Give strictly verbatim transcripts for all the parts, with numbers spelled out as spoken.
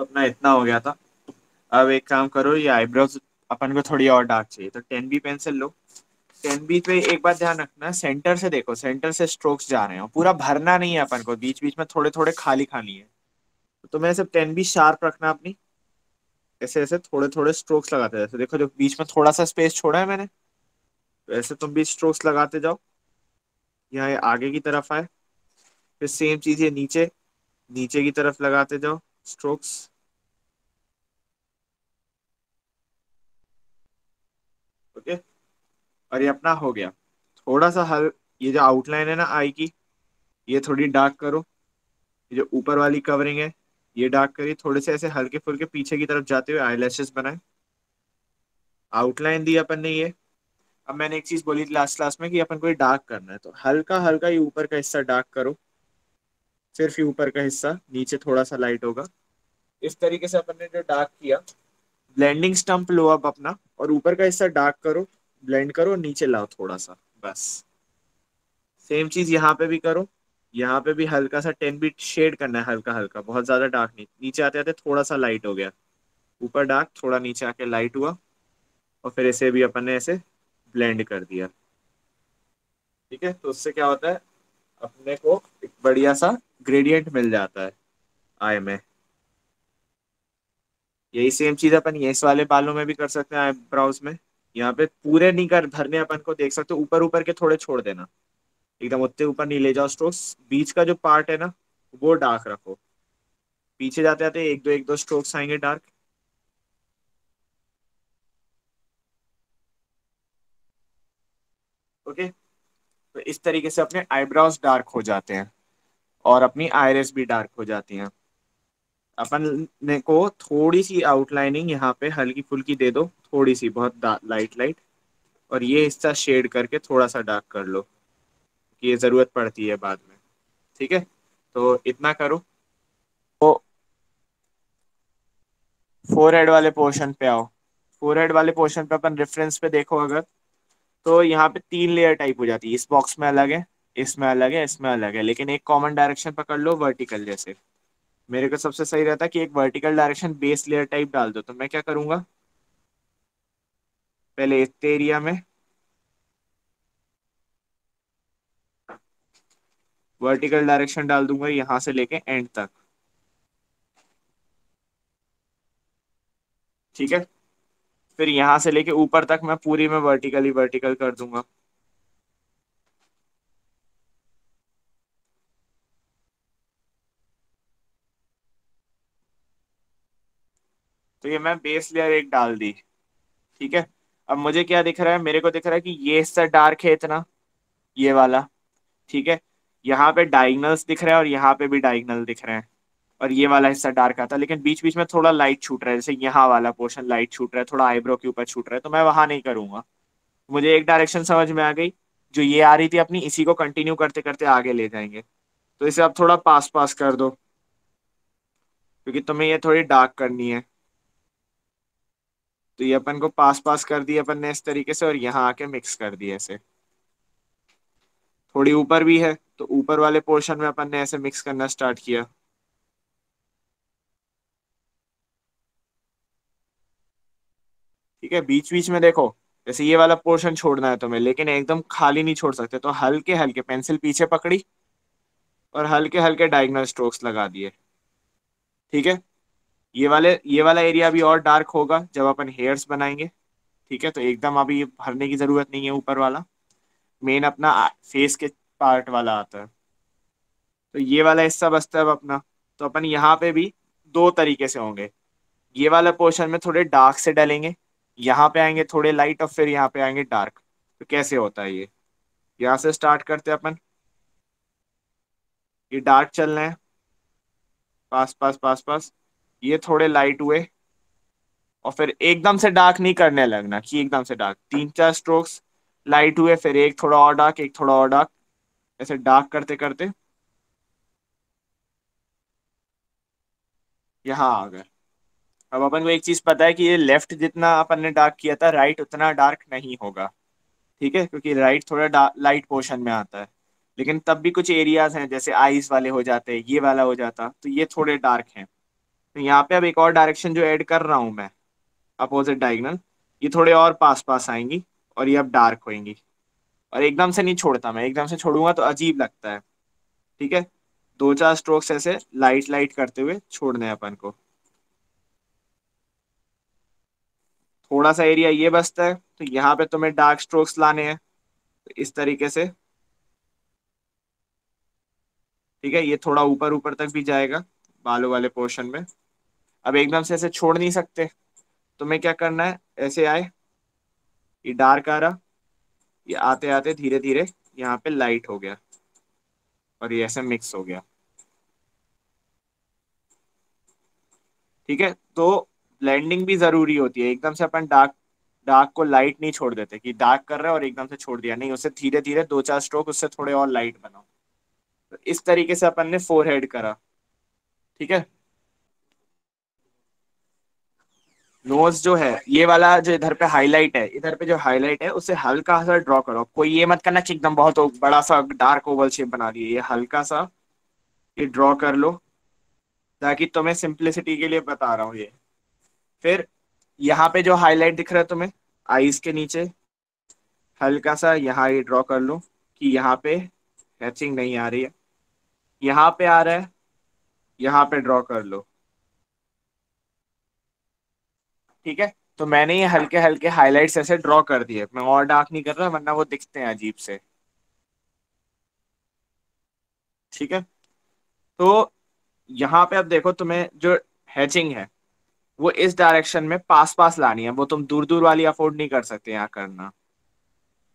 तो अपना इतना हो गया था। अब एक काम करो, ये आईब्रोज अपन को थोड़ी और डार्क चाहिए, तो टेन बी पेंसिल लो। टेन बी पे एक बात ध्यान रखना, सेंटर से देखो, सेंटर से स्ट्रोक्स जा रहे हो, पूरा भरना नहीं है अपन को, बीच बीच में थोड़े थोड़े खाली खाली है। तो मैं सिर्फ टेन बी शार्प रखना अपनी, ऐसे ऐसे थोड़े थोड़े स्ट्रोक्स लगाते जाते, देखो जो बीच में थोड़ा सा स्पेस छोड़ा है मैंने, वैसे तुम भी स्ट्रोक्स लगाते जाओ। यहाँ ये आगे की तरफ आए, फिर सेम चीज ये नीचे नीचे की तरफ लगाते जाओ स्ट्रोक्स। ओके, और ये अपना हो गया। थोड़ा सा हल, ये जो आउटलाइन है ना आई की, ये थोड़ी डार्क करो, ये जो ऊपर वाली कवरिंग है ये डार्क करिए, थोड़े से ऐसे हल्के फुल्के पीछे की तरफ जाते हुए आईलैशेस बनाए। आउटलाइन दी अपन ने ये। अब मैंने एक चीज बोली लास्ट क्लास में कि अपन को ये डार्क करना है, तो हल्का हल्का ये ऊपर का हिस्सा डार्क करो, सिर्फ ये ऊपर का हिस्सा, नीचे थोड़ा सा लाइट होगा। इस तरीके से अपन ने जो डार्क किया, ब्लेंडिंग स्टम्प लो आप अपना और ऊपर का हिस्सा डार्क करो, ब्लेंड करो, नीचे लाओ थोड़ा सा, बस। सेम चीज यहाँ पे भी करो, यहाँ पे भी हल्का सा टेन बीट शेड करना है, हल्का हल्का, बहुत ज्यादा डार्क नहीं। नीचे आते आते थोड़ा सा लाइट हो गया, ऊपर डार्क, थोड़ा नीचे आके लाइट हुआ, और फिर इसे भी अपन ने ऐसे ब्लेंड कर दिया। ठीक है, तो उससे क्या होता है, अपने को एक बढ़िया सा ग्रेडियंट मिल जाता है आई में। यही सेम चीज अपन ये इस वाले बालों में भी कर सकते हैं, आई ब्राउज में। यहाँ पे पूरे नहीं कर भरने अपन को, देख सकते हो ऊपर ऊपर के थोड़े छोड़ देना, एकदम उतने ऊपर नहीं ले जाओ स्ट्रोक्स। बीच का जो पार्ट है ना वो डार्क रखो, पीछे जाते जाते एक दो एक दो स्ट्रोक्स आएंगे डार्क। ओके, तो इस तरीके से अपने आईब्राउज डार्क हो जाते हैं और अपनी आइरिस भी डार्क हो जाती हैं। अपन ने को थोड़ी सी आउटलाइनिंग यहाँ पे हल्की फुल्की दे दो, थोड़ी सी, बहुत लाइट लाइट, और ये हिस्सा शेड करके थोड़ा सा डार्क कर लो, ये जरूरत पड़ती है बाद में। ठीक है, तो इतना करो। तो फोरहेड वाले पोर्शन पे आओ। फोरहेड वाले पोर्शन पे अपन रेफरेंस पे देखो अगर, तो यहाँ पे तीन लेयर टाइप हो जाती है, इस बॉक्स में अलग है, इसमें अलग है, इसमें अलग है, लेकिन एक कॉमन डायरेक्शन पकड़ लो वर्टिकल। जैसे मेरे को सबसे सही रहता है कि एक vertical direction base layer type डाल दो। तो मैं क्या करूंगा, पहले इस एरिया में वर्टिकल डायरेक्शन डाल दूंगा, यहां से लेके एंड तक। ठीक है, फिर यहां से लेके ऊपर तक मैं पूरी में वर्टिकल ही वर्टिकल कर दूंगा। तो ये मैं बेस लेयर एक डाल दी। ठीक है, अब मुझे क्या दिख रहा है, मेरे को दिख रहा है कि ये हिस्सा डार्क है इतना, ये वाला। ठीक है, यहाँ पे डायगनल्स दिख रहे हैं और यहाँ पे भी डायगनल दिख रहे हैं, और ये वाला हिस्सा डार्क आता है, लेकिन बीच बीच में थोड़ा लाइट छूट रहा है, जैसे यहाँ वाला पोर्शन लाइट छूट रहा है, थोड़ा आईब्रो के ऊपर छूट रहा है, तो मैं वहां नहीं करूंगा। मुझे एक डायरेक्शन समझ में आ गई, जो ये आ रही थी अपनी, इसी को कंटिन्यू करते करते आगे ले जाएंगे। तो इसे आप थोड़ा पास पास कर दो, क्योंकि तुम्हें ये थोड़ी डार्क करनी है। तो ये अपन को पास पास कर दिए अपन ने इस तरीके से, और यहाँ आके मिक्स कर दिए ऐसे। थोड़ी ऊपर भी है, तो ऊपर वाले पोर्शन में अपन ने ऐसे मिक्स करना स्टार्ट किया। ठीक है, बीच बीच में देखो, जैसे ये वाला पोर्शन छोड़ना है तुम्हें, लेकिन एकदम खाली नहीं छोड़ सकते, तो हल्के हल्के पेंसिल पीछे पकड़ी और हल्के हल्के डायगोनल स्ट्रोक्स लगा दिए। ठीक है, ये वाले ये वाला एरिया भी और डार्क होगा जब अपन हेयर्स बनाएंगे। ठीक है, तो एकदम अभी भरने की जरूरत नहीं है। ऊपर वाला मेन अपना फेस के पार्ट वाला आता है, तो ये वाला हिस्सा बचता है अब अपना। तो अपन यहाँ पे भी दो तरीके से होंगे, ये वाला पोर्शन में थोड़े डार्क से डालेंगे, यहाँ पे आएंगे थोड़े लाइट, और फिर यहाँ पे आएंगे डार्क। तो कैसे होता है ये, यहाँ से स्टार्ट करते हैं अपन। ये डार्क चल रहे हैं, पास पास पास पास, ये थोड़े लाइट हुए, और फिर एकदम से डार्क नहीं करने लगना कि एकदम से डार्क। तीन चार स्ट्रोक्स लाइट हुए, फिर एक थोड़ा और डार्क, एक थोड़ा और डार्क, ऐसे डार्क करते करते यहाँ आ गए। अब अपन को एक चीज पता है कि ये लेफ्ट जितना अपन ने डार्क किया था, राइट उतना डार्क नहीं होगा। ठीक है, क्योंकि राइट थोड़ा लाइट पोर्शन में आता है, लेकिन तब भी कुछ एरियाज हैं, जैसे आईज वाले हो जाते हैं, ये वाला हो जाता, तो ये थोड़े डार्क हैं, तो यहाँ पे अब एक और डायरेक्शन जो ऐड कर रहा हूँ मैं अपोजिट डायगनल, ये थोड़े और पास पास आएंगी और ये अब डार्क होएंगी। और एकदम से नहीं छोड़ता मैं, एकदम से छोड़ूंगा तो अजीब लगता है। ठीक है, दो चार स्ट्रोक्स ऐसे लाइट लाइट करते हुए छोड़ने हैं अपन को। थोड़ा सा एरिया ये बचता है तो यहाँ पे तुम्हें डार्क स्ट्रोक्स लाने हैं, तो इस तरीके से। ठीक है, ये थोड़ा ऊपर ऊपर तक भी जाएगा बालों वाले पोर्शन में। अब एकदम से ऐसे छोड़ नहीं सकते, तुम्हें क्या करना है, ऐसे आए, ये डार्क आ रहा, ये आते आते धीरे धीरे यहाँ पे लाइट हो गया और ये ऐसे मिक्स हो गया। ठीक है, तो ब्लेंडिंग भी जरूरी होती है। एकदम से अपन डार्क डार्क को लाइट नहीं छोड़ देते कि डार्क कर रहा है और एकदम से छोड़ दिया, नहीं, उससे धीरे धीरे दो चार स्ट्रोक उससे थोड़े और लाइट बनाओ। तो इस तरीके से अपन ने फोरहेड करा। ठीक है, नोज जो है, ये वाला जो इधर पे हाईलाइट है, इधर पे जो हाईलाइट है उसे हल्का सा ड्रॉ करो। कोई ये मत करना कि एकदम बहुत बड़ा सा डार्क ओवल शेप बना दिए, ये हल्का सा ये ड्रॉ कर लो, ताकि तुम्हें सिंप्लिसिटी के लिए बता रहा हूँ। ये फिर यहाँ पे जो हाईलाइट दिख रहा है तुम्हें आईज के नीचे, हल्का सा यहाँ ये ड्रॉ कर लो कि यहाँ पे हैचिंग नहीं आ रही है, यहाँ पे आ रहा है, यहाँ पे ड्रॉ कर लो। ठीक है, तो मैंने ये हल्के हल्के हाईलाइट्स ऐसे ड्रॉ कर दिए, मैं और डार्क नहीं कर रहा वरना वो दिखते हैं अजीब से। ठीक है, तो यहाँ पे अब देखो तुम्हें जो हैचिंग है वो इस डायरेक्शन में पास पास लानी है, वो तुम दूर दूर वाली अफोर्ड नहीं कर सकते यहाँ करना,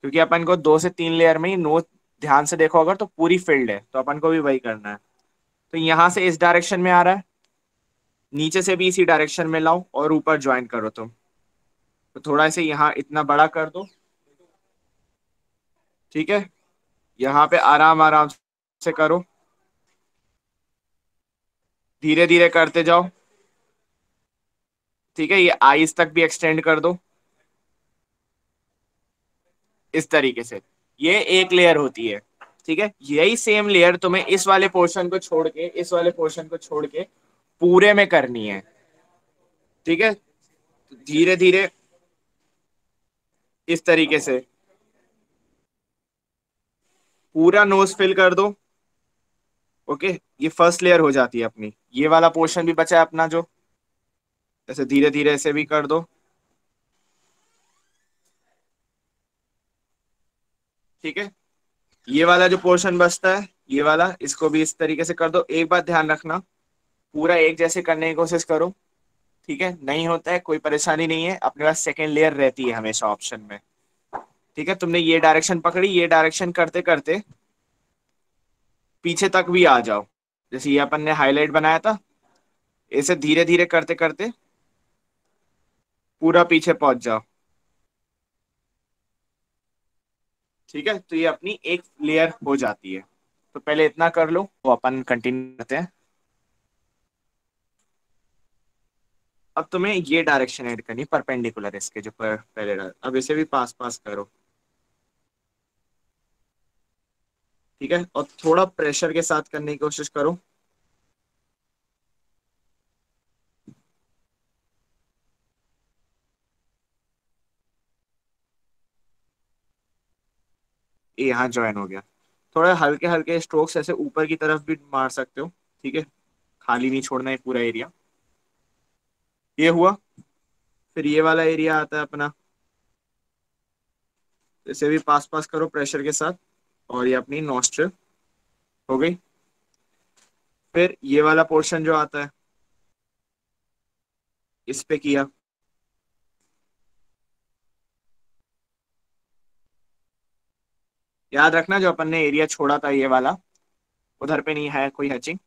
क्योंकि अपन को दो से तीन लेयर में ही नोज, ध्यान से देखो अगर तो पूरी फील्ड है, तो अपन को भी वही करना है। तो यहाँ से इस डायरेक्शन में आ रहा है, नीचे से भी इसी डायरेक्शन में लाओ और ऊपर ज्वाइन करो तुम। तो थोड़ा से यहाँ इतना बड़ा कर दो। ठीक है, यहाँ पे आराम आराम से करो, धीरे धीरे करते जाओ। ठीक है, ये आईज तक भी एक्सटेंड कर दो इस तरीके से। ये एक लेयर होती है। ठीक है, यही सेम लेयर तुम्हें इस वाले पोर्शन को छोड़ के, इस वाले पोर्शन को छोड़ के पूरे में करनी है। ठीक है, धीरे धीरे इस तरीके से पूरा नोज फिल कर दो। ओके, ये फर्स्ट लेयर हो जाती है अपनी, ये वाला पोर्शन भी बचा है अपना, जो ऐसे धीरे धीरे ऐसे भी कर दो। ठीक है, ये वाला जो पोर्शन बचता है, ये वाला, इसको भी इस तरीके से कर दो। एक बात ध्यान रखना, पूरा एक जैसे करने की कोशिश करो। ठीक है, नहीं होता है कोई परेशानी नहीं है, अपने पास सेकेंड लेयर रहती है हमेशा ऑप्शन में। ठीक है, तुमने ये डायरेक्शन पकड़ी, ये डायरेक्शन करते करते पीछे तक भी आ जाओ। जैसे ये अपन ने हाईलाइट बनाया था, ऐसे धीरे धीरे करते करते पूरा पीछे पहुंच जाओ। ठीक है, तो ये अपनी एक लेयर हो जाती है। तो पहले इतना कर लो, तो अपन कंटिन्यू करते हैं। अब तुम्हें ये डायरेक्शन ऐड करनी है परपेंडिकुलर इसके, जो पर, पहले डाल, अब इसे भी पास पास करो। ठीक है, और थोड़ा प्रेशर के साथ करने की कोशिश करो। यहाँ ज्वाइन हो गया। थोड़ा हल्के हल्के स्ट्रोक्स ऐसे ऊपर की तरफ भी मार सकते हो। ठीक है, खाली नहीं छोड़ना है पूरा एरिया। ये हुआ, फिर ये वाला एरिया आता है अपना, इसे भी पास पास करो प्रेशर के साथ। और ये अपनी नॉस्ट्रिल हो गई। फिर ये वाला पोर्शन जो आता है, इस पे किया। याद रखना, जो अपन ने एरिया छोड़ा था ये वाला, उधर पे नहीं है कोई हैचिंग।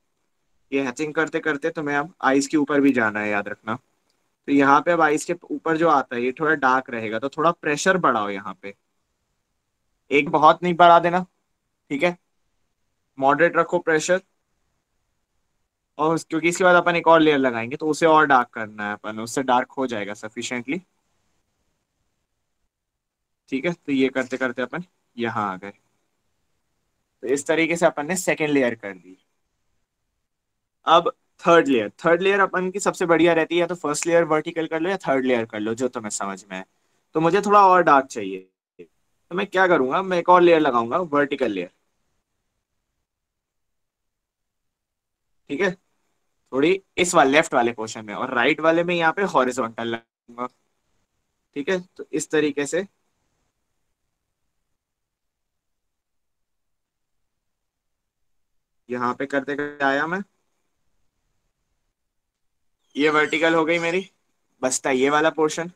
ये हैचिंग करते करते तुम्हें अब आइस के ऊपर भी जाना है, याद रखना। तो यहाँ पे अब आइस के ऊपर जो आता है ये थोड़ा डार्क रहेगा, तो थोड़ा प्रेशर बढ़ाओ यहाँ पे, एक बहुत नहीं बढ़ा देना। ठीक है, मॉडरेट रखो प्रेशर। और क्योंकि इसके बाद अपन एक और लेयर लगाएंगे, तो उसे और डार्क करना है अपन, उससे डार्क हो जाएगा सफिशियंटली। ठीक है, तो ये करते करते अपन यहाँ आ गए। तो इस तरीके से अपन ने सेकेंड लेयर कर दी। अब थर्ड लेयर थर्ड लेयर अपन की सबसे बढ़िया रहती है, या तो फर्स्ट लेयर वर्टिकल कर लो या थर्ड लेयर कर लो, जो तुम्हें समझ में है। तो मुझे थोड़ा और डार्क चाहिए, तो मैं क्या करूंगा, मैं एक और लेयर लगाऊंगा वर्टिकल लेयर। ठीक है, थोड़ी इस वाले लेफ्ट वाले पोर्शन में, और राइट वाले में यहाँ पे हॉरिजॉन्टल लगाऊंगा। ठीक है, तो इस तरीके से यहाँ पे करते करते आया मैं, ये वर्टिकल हो गई मेरी, बसता ये वाला पोर्शन।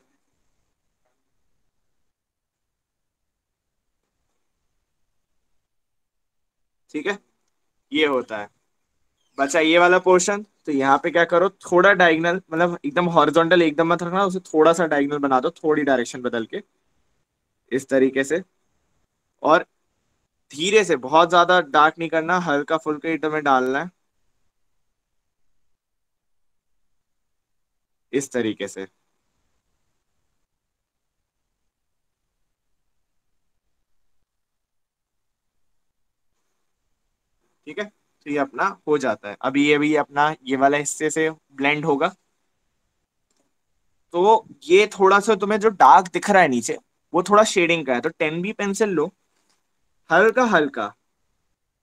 ठीक है, ये होता है, बचा ये वाला पोर्शन। तो यहाँ पे क्या करो, थोड़ा डायगोनल, मतलब एकदम हॉरिजॉन्टल एकदम मत रखना, उसे थोड़ा सा डायगोनल बना दो, थोड़ी डायरेक्शन बदल के इस तरीके से, और धीरे से, बहुत ज्यादा डार्क नहीं करना, हल्का फुल्का ही तुम्हें डालना है इस तरीके से। ठीक है, तो ये अपना हो जाता है। अभी ये भी अपना ये वाला हिस्से से ब्लेंड होगा। तो ये थोड़ा सा तुम्हें जो डार्क दिख रहा है नीचे, वो थोड़ा शेडिंग का है। तो टेन बी पेंसिल लो, हल्का हल्का।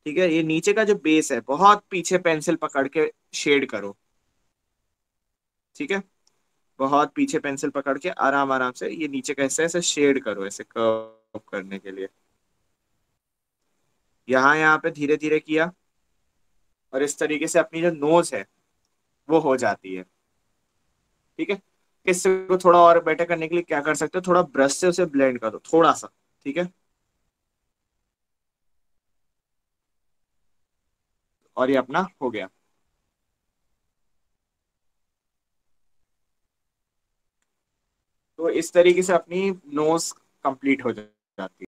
ठीक है, ये नीचे का जो बेस है, बहुत पीछे पेंसिल पकड़ के शेड करो। ठीक है, बहुत पीछे पेंसिल पकड़ के आराम आराम से ये नीचे का हिस्सा ऐसे शेड करो, ऐसे कर्व करने के लिए। यहाँ यहाँ पे धीरे धीरे किया, और इस तरीके से अपनी जो नोज है वो हो जाती है। ठीक है, इससे को थोड़ा और बेटर करने के लिए क्या कर सकते हो, थोड़ा ब्रश से उसे ब्लेंड कर दो थोड़ा सा। ठीक है, और ये अपना हो गया। तो इस तरीके से अपनी नोज कंप्लीट हो जाती है।